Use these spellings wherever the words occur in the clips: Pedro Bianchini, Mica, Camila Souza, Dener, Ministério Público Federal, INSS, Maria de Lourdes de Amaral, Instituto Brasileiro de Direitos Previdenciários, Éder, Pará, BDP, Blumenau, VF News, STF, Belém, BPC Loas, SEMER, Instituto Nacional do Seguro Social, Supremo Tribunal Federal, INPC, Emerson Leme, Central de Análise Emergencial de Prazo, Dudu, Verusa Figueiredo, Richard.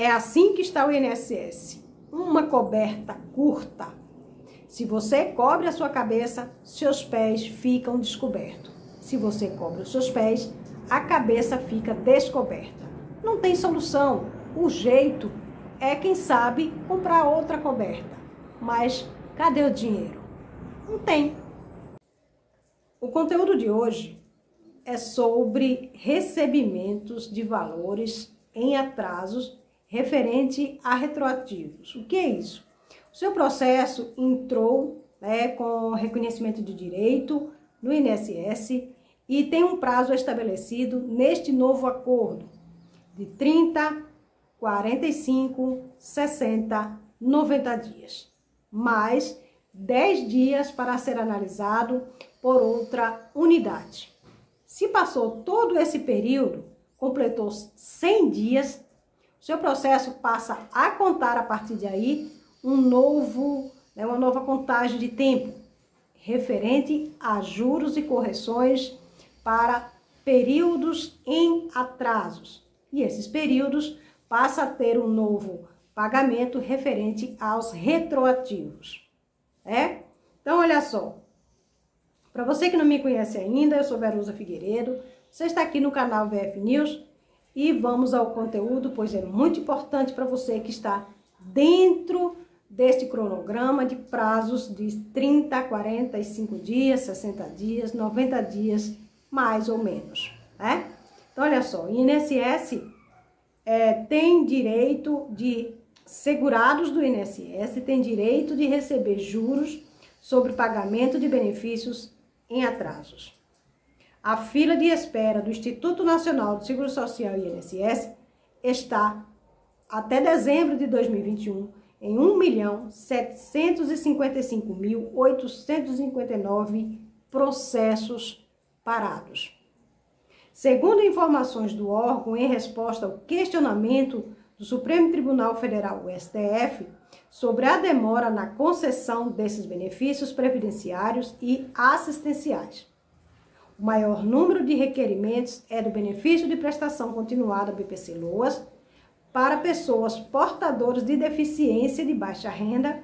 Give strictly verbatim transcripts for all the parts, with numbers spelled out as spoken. É assim que está o I N S S. Uma coberta curta. Se você cobre a sua cabeça, seus pés ficam descobertos. Se você cobre os seus pés, a cabeça fica descoberta. Não tem solução. O jeito é, quem sabe, comprar outra coberta. Mas cadê o dinheiro? Não tem. O conteúdo de hoje é sobre recebimentos de valores em atrasos referente a retroativos. O que é isso? O seu processo entrou, né, com reconhecimento de direito no I N S S e tem um prazo estabelecido neste novo acordo de trinta, quarenta e cinco, sessenta, noventa dias, mais dez dias para ser analisado por outra unidade. Se passou todo esse período, completou cem dias, seu processo passa a contar a partir de aí um novo, né, uma nova contagem de tempo referente a juros e correções para períodos em atrasos. E esses períodos passam a ter um novo pagamento referente aos retroativos. É? Então, olha só. Para você que não me conhece ainda, eu sou Verusa Figueiredo. Você está aqui no canal V F News e vamos ao conteúdo, pois é muito importante para você que está dentro deste cronograma de prazos de trinta, quarenta e cinco dias, sessenta dias, noventa dias, mais ou menos, né? Então, olha só, o I N S S é, tem direito de, segurados do I N S S, tem direito de receber juros sobre pagamento de benefícios em atrasos. A fila de espera do Instituto Nacional do Seguro Social e I N S S está, até dezembro de dois mil e vinte e um, em um milhão setecentos e cinquenta e cinco mil oitocentos e cinquenta e nove processos parados. Segundo informações do órgão em resposta ao questionamento do Supremo Tribunal Federal, o S T F, sobre a demora na concessão desses benefícios previdenciários e assistenciais. O maior número de requerimentos é do benefício de prestação continuada B P C Loas para pessoas portadoras de deficiência de baixa renda,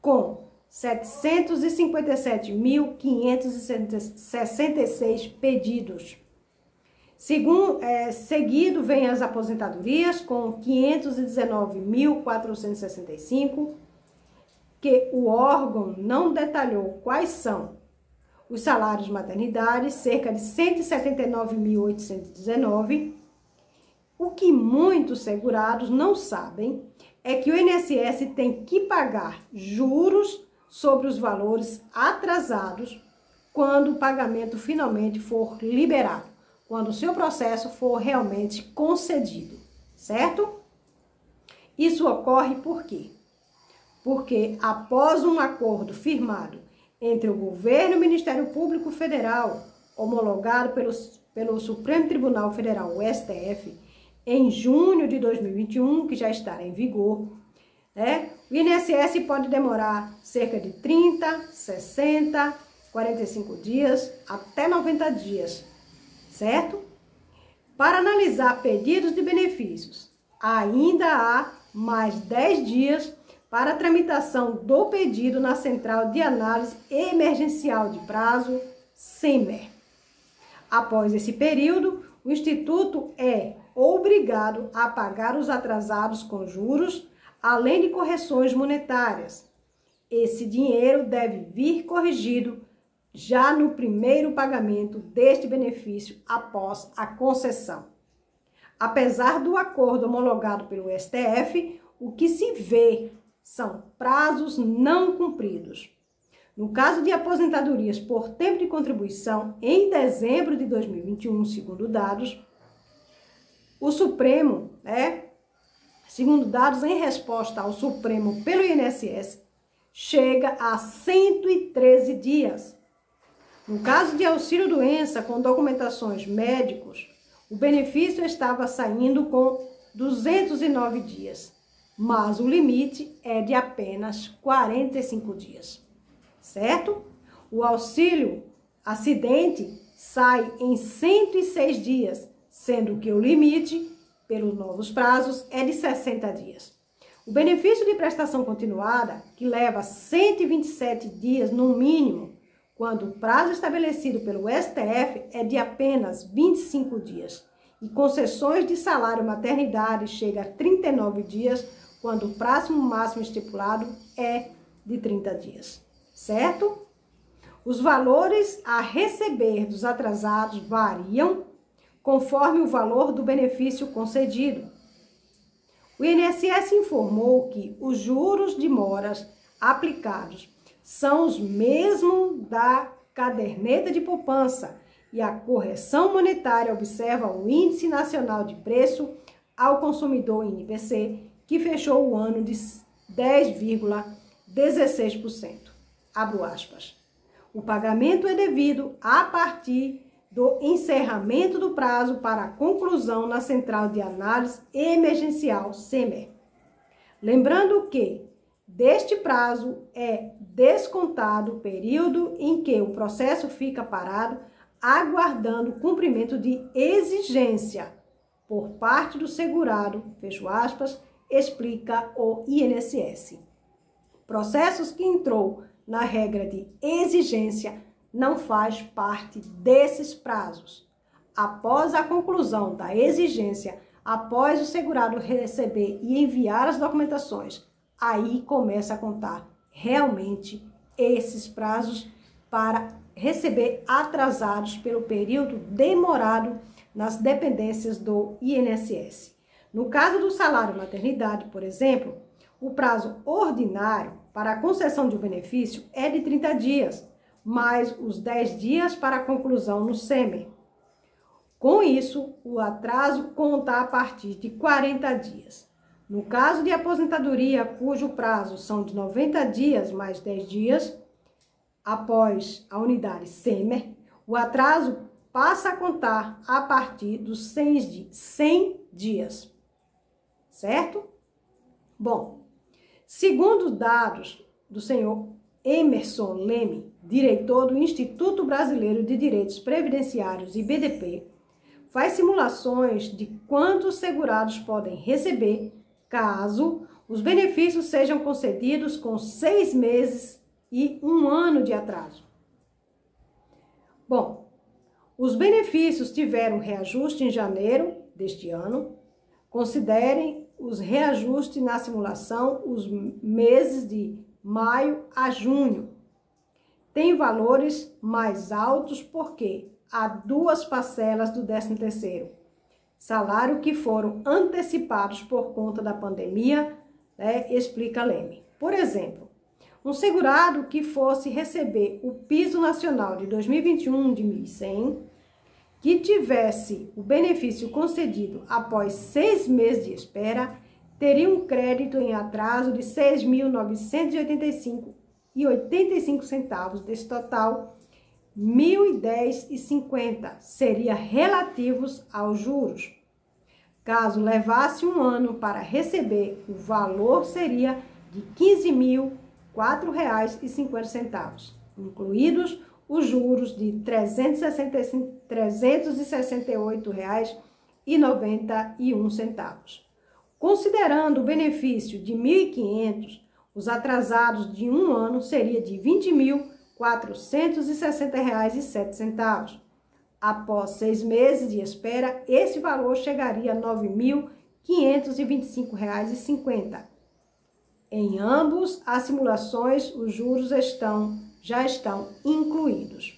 com setecentos e cinquenta e sete mil quinhentos e sessenta e seis pedidos. Segundo, é, seguido vem as aposentadorias, com quinhentos e dezenove mil quatrocentos e sessenta e cinco, que o órgão não detalhou quais são. Os salários maternidade, cerca de cento e setenta e nove mil oitocentos e dezenove. O que muitos segurados não sabem é que o I N S S tem que pagar juros sobre os valores atrasados quando o pagamento finalmente for liberado, quando o seu processo for realmente concedido, certo? Isso ocorre por quê? Porque após um acordo firmado entre o governo e o Ministério Público Federal, homologado pelo, pelo Supremo Tribunal Federal, o S T F, em junho de dois mil e vinte e um, que já estará em vigor, né? O I N S S pode demorar cerca de trinta, sessenta, quarenta e cinco dias, até noventa dias, certo? Para analisar pedidos de benefícios, ainda há mais dez dias para a tramitação do pedido na Central de Análise Emergencial de Prazo, SEMER. Após esse período, o Instituto é obrigado a pagar os atrasados com juros, além de correções monetárias. Esse dinheiro deve vir corrigido já no primeiro pagamento deste benefício após a concessão. Apesar do acordo homologado pelo S T F, o que se vê são prazos não cumpridos. No caso de aposentadorias por tempo de contribuição, em dezembro de dois mil e vinte e um, segundo dados, o Supremo, né, segundo dados em resposta ao Supremo pelo I N S S, chega a cento e treze dias. No caso de auxílio-doença com documentações médicos, o benefício estava saindo com duzentos e nove dias, mas o limite é de apenas quarenta e cinco dias, certo? O auxílio-acidente sai em cento e seis dias, sendo que o limite pelos novos prazos é de sessenta dias. O benefício de prestação continuada, que leva cento e vinte e sete dias no mínimo, quando o prazo estabelecido pelo S T F é de apenas vinte e cinco dias, e concessões de salário maternidade chega a trinta e nove dias, quando o prazo máximo estipulado é de trinta dias, certo? Os valores a receber dos atrasados variam conforme o valor do benefício concedido. O I N S S informou que os juros de moras aplicados são os mesmos da caderneta de poupança e a correção monetária observa o Índice Nacional de Preço ao Consumidor I N P C, que fechou o ano de dez vírgula dezesseis por cento. Abro aspas. O pagamento é devido a partir do encerramento do prazo para a conclusão na Central de Análise Emergencial, SEMER. Lembrando que deste prazo é descontado o período em que o processo fica parado, aguardando o cumprimento de exigência por parte do segurado, fecho aspas, explica o I N S S. Processos que entrou na regra de exigência não faz parte desses prazos. Após a conclusão da exigência, após o segurado receber e enviar as documentações, aí começa a contar realmente esses prazos para receber atrasados pelo período demorado nas dependências do I N S S. No caso do salário maternidade, por exemplo, o prazo ordinário para a concessão de um benefício é de trinta dias, mais os dez dias para a conclusão no SEMER. Com isso, o atraso conta a partir de quarenta dias. No caso de aposentadoria, cujo prazo são de noventa dias mais dez dias, após a unidade SEMER, o atraso passa a contar a partir dos cem dias, certo? Bom, segundo dados do senhor Emerson Leme, diretor do Instituto Brasileiro de Direitos Previdenciários e B D P, faz simulações de quantos segurados podem receber caso os benefícios sejam concedidos com seis meses e um ano de atraso. Bom, os benefícios tiveram reajuste em janeiro deste ano. Considerem os reajustes na simulação os meses de maio a junho. Tem valores mais altos porque há duas parcelas do décimo terceiro. Salário que foram antecipados por conta da pandemia, né, explica Leme. Por exemplo, um segurado que fosse receber o piso nacional de dois mil e vinte e um de mil e cem, que tivesse o benefício concedido após seis meses de espera, teria um crédito em atraso de seis mil novecentos e oitenta e cinco reais e oitenta e cinco centavos desse total, mil e dez reais e cinquenta centavos seria relativos aos juros. Caso levasse um ano para receber, o valor seria de quinze mil e quatro reais e cinquenta centavos, incluídos os juros de trezentos e sessenta e oito reais e noventa e um centavos. Considerando o benefício de mil e quinhentos reais, os atrasados de um ano seria de vinte mil quatrocentos e sessenta reais e sete centavos. Após seis meses de espera, esse valor chegaria a nove mil quinhentos e vinte e cinco reais e cinquenta centavos. Em ambos as simulações, os juros estão, já estão incluídos.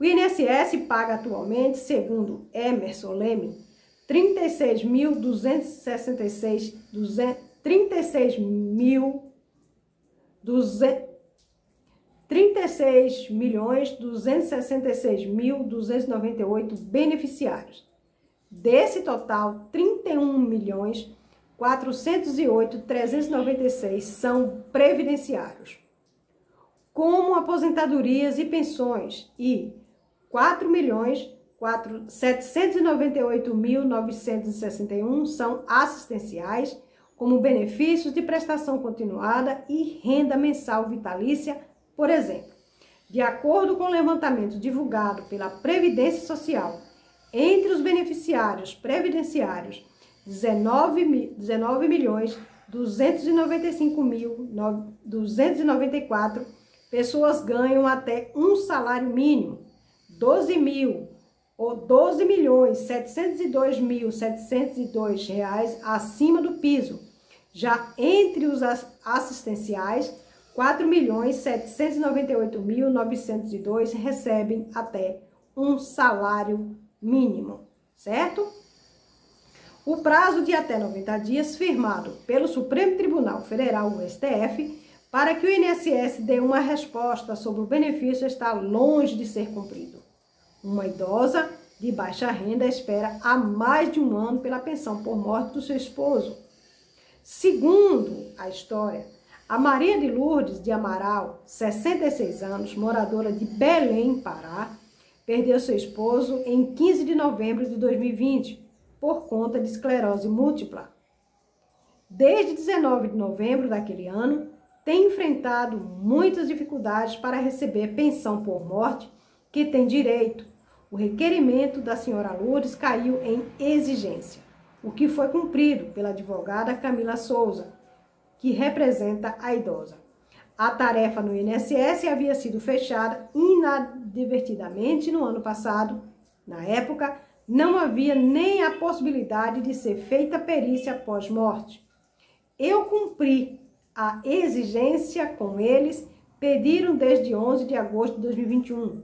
O I N S S paga atualmente, segundo Emerson Leme, trinta e seis milhões duzentos e sessenta e seis mil duzentos e trinta e seis milhões duzentos e sessenta e seis mil duzentos e noventa e oito beneficiários. Desse total, trinta e um milhões quatrocentos e oito mil trezentos e noventa e seis são previdenciários, como aposentadorias e pensões, e quatro milhões setecentos e noventa e oito mil novecentos e sessenta e um são assistenciais, como benefícios de prestação continuada e renda mensal vitalícia, por exemplo. De acordo com o levantamento divulgado pela Previdência Social entre os beneficiários previdenciários dezenove milhões duzentos e noventa e cinco mil duzentos e noventa e quatro pessoas ganham até um salário mínimo, doze mil ou doze milhões setecentos e dois mil setecentos e dois reais acima do piso. Já entre os assistenciais, quatro milhões setecentos e noventa e oito mil novecentos e dois recebem até um salário mínimo, certo? O prazo de até noventa dias firmado pelo Supremo Tribunal Federal, o S T F, para que o I N S S dê uma resposta sobre o benefício está longe de ser cumprido. Uma idosa de baixa renda espera há mais de um ano pela pensão por morte do seu esposo. Segundo a história, a Maria de Lourdes de Amaral, sessenta e seis anos, moradora de Belém, Pará, perdeu seu esposo em quinze de novembro de dois mil e vinte por conta de esclerose múltipla. Desde dezenove de novembro daquele ano, tem enfrentado muitas dificuldades para receber pensão por morte que tem direito. O requerimento da senhora Lourdes caiu em exigência, o que foi cumprido pela advogada Camila Souza, que representa a idosa. A tarefa no I N S S havia sido fechada inadvertidamente no ano passado. Na época, não havia nem a possibilidade de ser feita perícia pós-morte. Eu cumpri a exigência com eles, pediram desde onze de agosto de dois mil e vinte e um.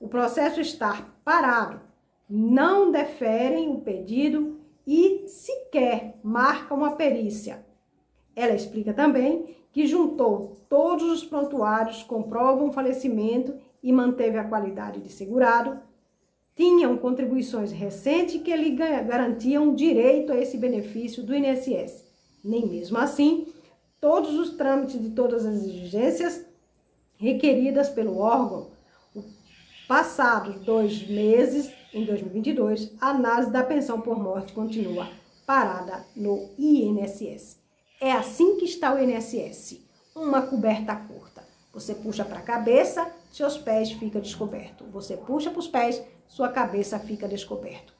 O processo está parado, não deferem o pedido e sequer marcam uma perícia. Ela explica também que juntou todos os prontuários, comprovam o falecimento e manteve a qualidade de segurado, tinham contribuições recentes que lhe garantiam direito a esse benefício do I N S S. Nem mesmo assim, todos os trâmites de todas as exigências requeridas pelo órgão. Passados dois meses, em dois mil e vinte e dois, a análise da pensão por morte continua parada no I N S S. É assim que está o I N S S, uma coberta curta. Você puxa para a cabeça, seus pés ficam descobertos. Você puxa para os pés, sua cabeça fica descoberta.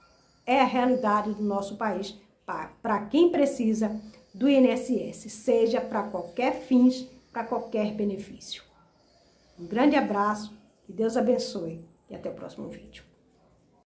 É a realidade do nosso país para quem precisa do I N S S, seja para qualquer fins, para qualquer benefício. Um grande abraço, que Deus abençoe e até o próximo vídeo.